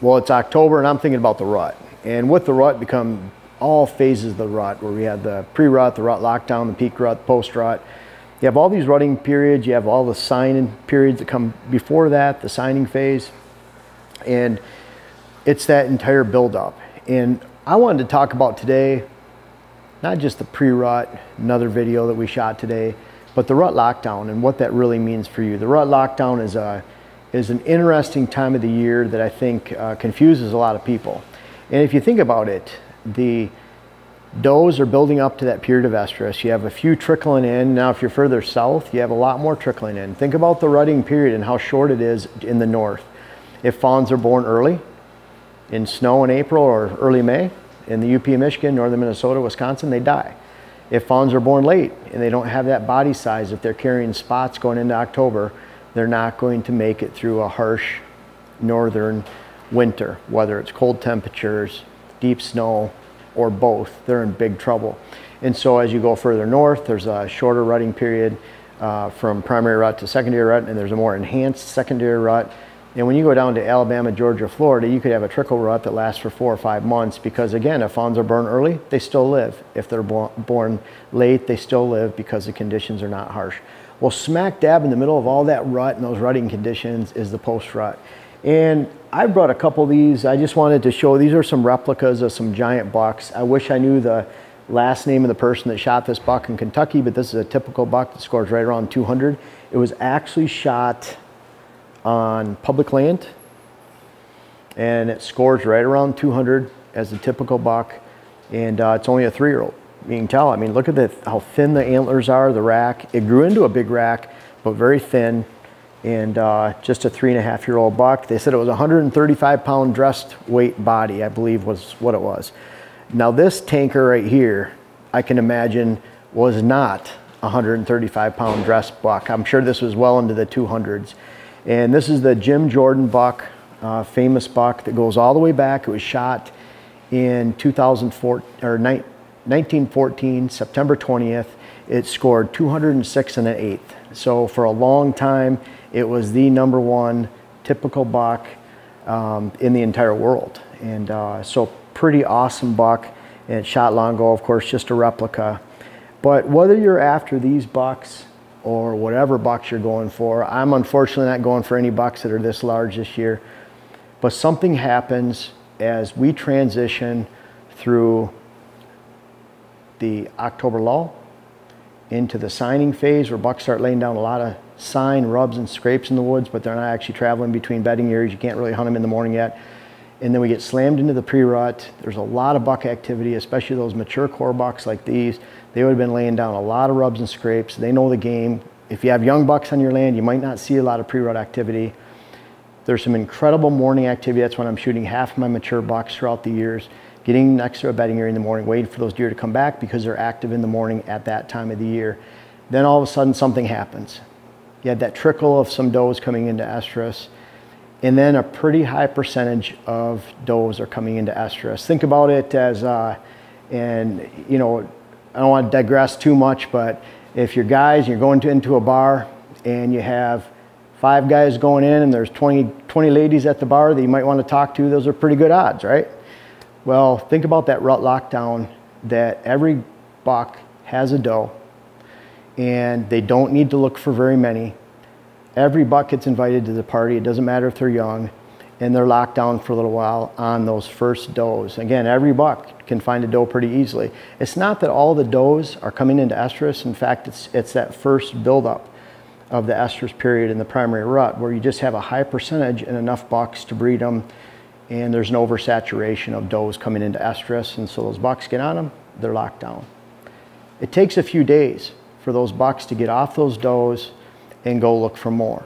Well, it's October and I'm thinking about the rut. And with the rut become all phases of the rut, where we have the pre-rut, the rut lockdown, the peak rut, post-rut. You have all these rutting periods, you have all the signing periods that come before that, the signing phase. And it's that entire buildup. And I wanted to talk about today, not just the pre-rut, another video that we shot today, but the rut lockdown and what that really means for you. The rut lockdown is an interesting time of the year that I think confuses a lot of people. And if you think about it, the does are building up to that period of estrus. You have a few trickling in. Now, if you're further south, you have a lot more trickling in. Think about the rutting period and how short it is in the north. If fawns are born early, in snow in April or early May, in the UP of Michigan, northern Minnesota, Wisconsin, they die. If fawns are born late and they don't have that body size, if they're carrying spots going into October, they're not going to make it through a harsh northern winter, whether it's cold temperatures, deep snow, or both. They're in big trouble. And so as you go further north, there's a shorter rutting period from primary rut to secondary rut, and there's a more enhanced secondary rut. And when you go down to Alabama, Georgia, Florida, you could have a trickle rut that lasts for 4 or 5 months, because again, if fawns are born early, they still live. If they're born late, they still live because the conditions are not harsh. Well, smack dab in the middle of all that rut and those rutting conditions is the post-rut. And I brought a couple of these. I just wanted to show, these are some replicas of some giant bucks. I wish I knew the last name of the person that shot this buck in Kentucky, but this is a typical buck that scores right around 200. It was actually shot on public land, and it scores right around 200 as a typical buck. And it's only a 3-year-old. You can tell, I mean, look at how thin the antlers are, the rack. It grew into a big rack, but very thin, and just a 3.5-year-old buck. They said it was 135-pound dressed weight body, I believe was what it was. Now this tanker right here, I can imagine, was not a 135-pound dressed buck. I'm sure this was well into the 200s. And this is the Jim Jordan buck, famous buck that goes all the way back. It was shot in 1914, September 20th. It scored 206 1/8. So for a long time, it was the number one typical buck in the entire world. And so pretty awesome buck, and it shot long ago, of course, just a replica. But whether you're after these bucks or whatever bucks you're going for, I'm unfortunately not going for any bucks that are this large this year, but something happens as we transition through the October lull into the signing phase, where bucks start laying down a lot of sign, rubs, and scrapes in the woods, but they're not actually traveling between bedding areas. You can't really hunt them in the morning yet. And then we get slammed into the pre-rut. There's a lot of buck activity, especially those mature core bucks like these. They would have been laying down a lot of rubs and scrapes. They know the game. If you have young bucks on your land, you might not see a lot of pre-rut activity. There's some incredible morning activity. That's when I'm shooting half my mature bucks throughout the years, getting next to a bedding area in the morning, waiting for those deer to come back because they're active in the morning at that time of the year. Then all of a sudden something happens. You had that trickle of some does coming into estrus, and then a pretty high percentage of does are coming into estrus. Think about it as, and you know, I don't want to digress too much, but if you're guys, you're going into a bar and you have 5 guys going in and there's 20 ladies at the bar that you might want to talk to, those are pretty good odds, right? Well, think about that rut lockdown, that every buck has a doe and they don't need to look for very many. Every buck gets invited to the party. It doesn't matter if they're young, and they're locked down for a little while on those first does. Again, every buck can find a doe pretty easily. It's not that all the does are coming into estrus. In fact, it's that first buildup of the estrus period in the primary rut, where you just have a high percentage and enough bucks to breed them. And there's an oversaturation of does coming into estrus, and so those bucks get on them, they're locked down. It takes a few days for those bucks to get off those does and go look for more.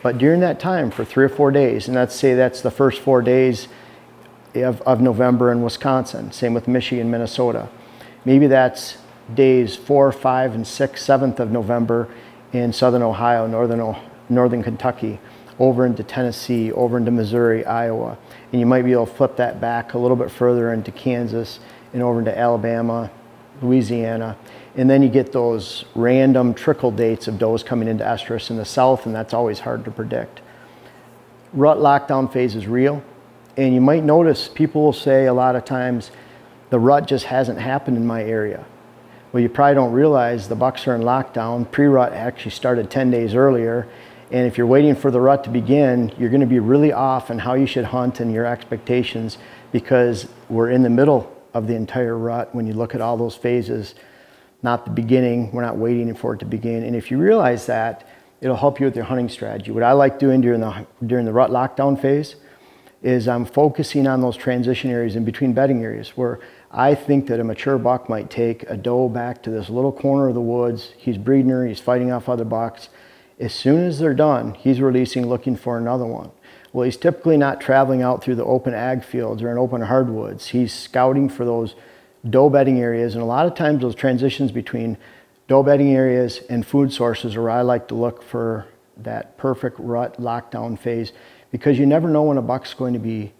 But during that time, for 3 or 4 days, and let's say that's the first 4 days of November in Wisconsin, same with Michigan, Minnesota. Maybe that's days 4, 5, and 6, 7th of November in southern Ohio, northern Kentucky, over into Tennessee, over into Missouri, Iowa. And you might be able to flip that back a little bit further into Kansas and over into Alabama, Louisiana. And then you get those random trickle dates of does coming into estrus in the south, and that's always hard to predict. Rut lockdown phase is real, And you might notice people will say a lot of times, the rut just hasn't happened in my area. Well, you probably don't realize the bucks are in lockdown. Pre-rut actually started 10 days earlier. And if you're waiting for the rut to begin, you're going to be really off in how you should hunt and your expectations, because we're in the middle of the entire rut when you look at all those phases, not the beginning. We're not waiting for it to begin. And if you realize that, it'll help you with your hunting strategy. What I like doing during the rut lockdown phase is I'm focusing on those transition areas in between bedding areas where I think that a mature buck might take a doe back to this little corner of the woods. He's breeding her, he's fighting off other bucks. As soon as they're done, he's releasing, looking for another one. Well, he's typically not traveling out through the open ag fields or in open hardwoods. He's scouting for those doe bedding areas. And a lot of times those transitions between doe bedding areas and food sources are where I like to look for that perfect rut lockdown phase, because you never know when a buck's going to be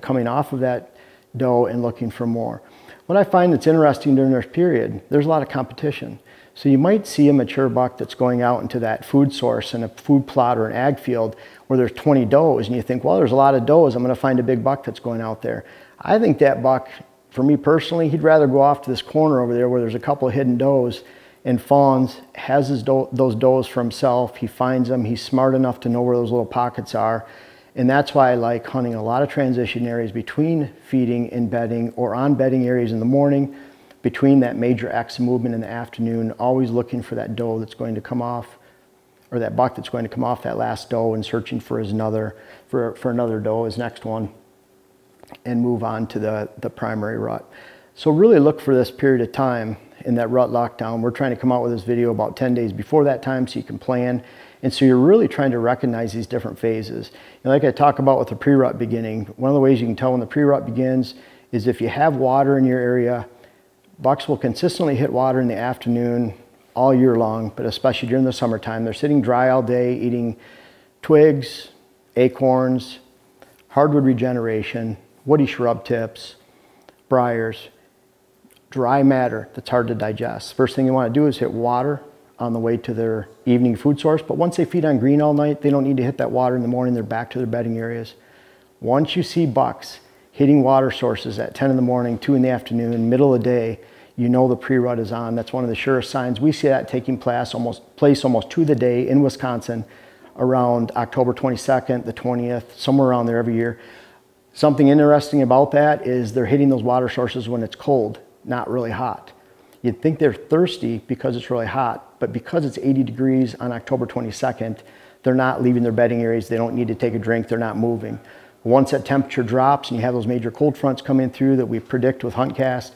coming off of that doe and looking for more. What I find that's interesting during this period, there's a lot of competition. So you might see a mature buck that's going out into that food source and a food plot or an ag field where there's 20 does, and you think, well, there's a lot of does, I'm gonna find a big buck that's going out there. I think that buck, for me personally, he'd rather go off to this corner over there where there's a couple of hidden does and fawns, has his those does for himself, he finds them, he's smart enough to know where those little pockets are. And that's why I like hunting a lot of transition areas between feeding and bedding, or on bedding areas in the morning, between that major axis movement in the afternoon, always looking for that doe that's going to come off, or that buck that's going to come off that last doe, and searching for another doe, his next one, and move on to the primary rut. So really look for this period of time in that rut lockdown. We're trying to come out with this video about 10 days before that time so you can plan. And so you're really trying to recognize these different phases. And like I talk about with the pre-rut beginning, one of the ways you can tell when the pre-rut begins is if you have water in your area. Bucks will consistently hit water in the afternoon all year long, but especially during the summertime. They're sitting dry all day, eating twigs, acorns, hardwood regeneration, woody shrub tips, briars, dry matter that's hard to digest. First thing you want to do is hit water on the way to their evening food source, but once they feed on green all night, they don't need to hit that water in the morning. They're back to their bedding areas. Once you see bucks hitting water sources at 10 in the morning, 2 in the afternoon, middle of the day, you know the pre-rut is on. That's one of the surest signs. We see that taking place almost to the day in Wisconsin around October 22nd, the 20th, somewhere around there every year. Something interesting about that is they're hitting those water sources when it's cold, not really hot. You'd think they're thirsty because it's really hot, but because it's 80 degrees on October 22nd, they're not leaving their bedding areas. They don't need to take a drink. They're not moving. Once that temperature drops and you have those major cold fronts coming through that we predict with HuntCast,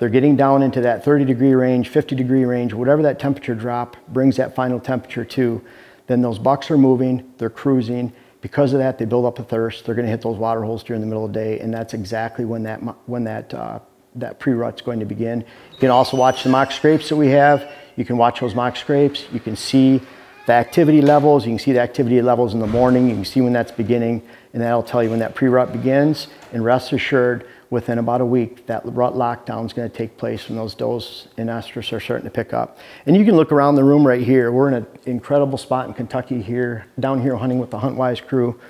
they're getting down into that 30 degree range, 50 degree range, whatever that temperature drop brings that final temperature to, then those bucks are moving, they're cruising. Because of that, they build up a thirst. They're gonna hit those water holes during the middle of the day, and that's exactly when that pre-rut's going to begin. You can also watch the mock scrapes that we have. You can watch those mock scrapes. You can see the activity levels. You can see the activity levels in the morning. You can see when that's beginning, and that'll tell you when that pre-rut begins. And rest assured, within about a week, that rut lockdown is going to take place when those does and estrus are starting to pick up. And you can look around the room right here. We're in an incredible spot in Kentucky here, down here hunting with the HuntWise crew.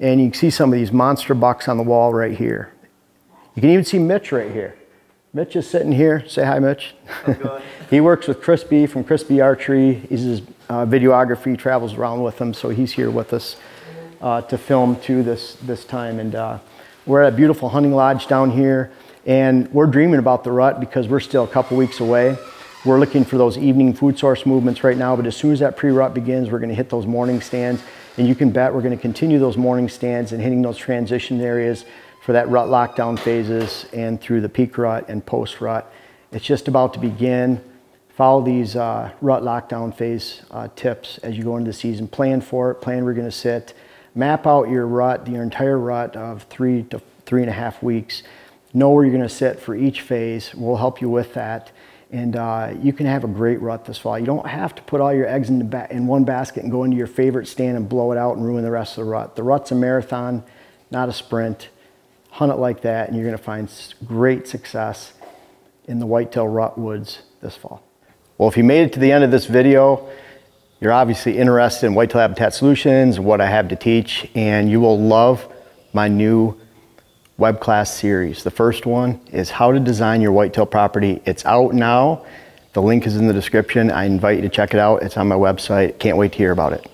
And you can see some of these monster bucks on the wall right here. You can even see Mitch right here. Mitch is sitting here. Say hi, Mitch. He works with Chris B from Crispy Archery. He's his videographer. He travels around with him, so he's here with us to film too this time. And we're at a beautiful hunting lodge down here, and we're dreaming about the rut because we're still a couple weeks away. We're looking for those evening food source movements right now, but as soon as that pre-rut begins, we're going to hit those morning stands, and you can bet we're going to continue those morning stands and hitting those transition areas for that rut lockdown phases and through the peak rut and post rut. It's just about to begin. Follow these rut lockdown phase tips as you go into the season. Plan for it, plan where you're gonna sit. Map out your rut, your entire rut of 3 to 3.5 weeks. Know where you're gonna sit for each phase. We'll help you with that. And you can have a great rut this fall. You don't have to put all your eggs in one basket and go into your favorite stand and blow it out and ruin the rest of the rut. The rut's a marathon, not a sprint. Hunt it like that, and you're going to find great success in the whitetail rut woods this fall. Well, if you made it to the end of this video, you're obviously interested in Whitetail Habitat Solutions, what I have to teach, and you will love my new web class series. The first one is How to Design Your Whitetail Property. It's out now. The link is in the description. I invite you to check it out. It's on my website. Can't wait to hear about it.